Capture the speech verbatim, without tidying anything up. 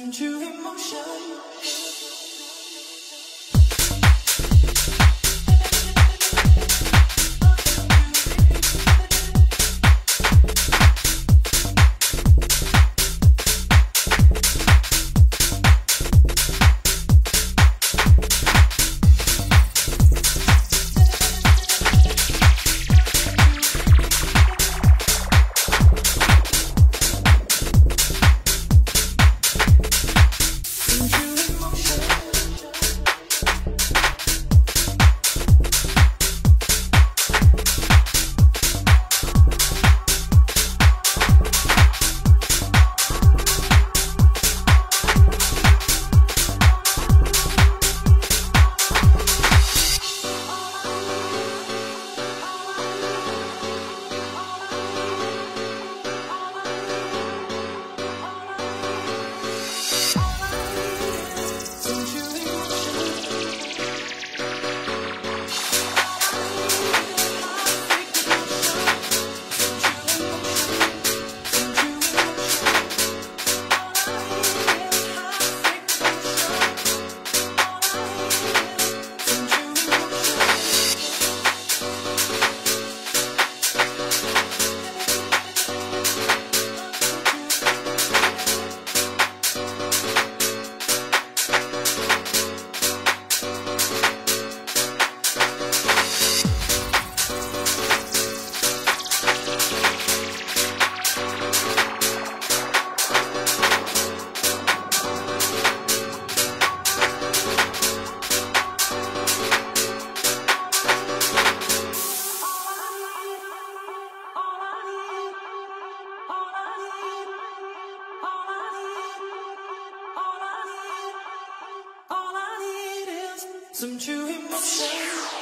some true emotion. Some true emotion.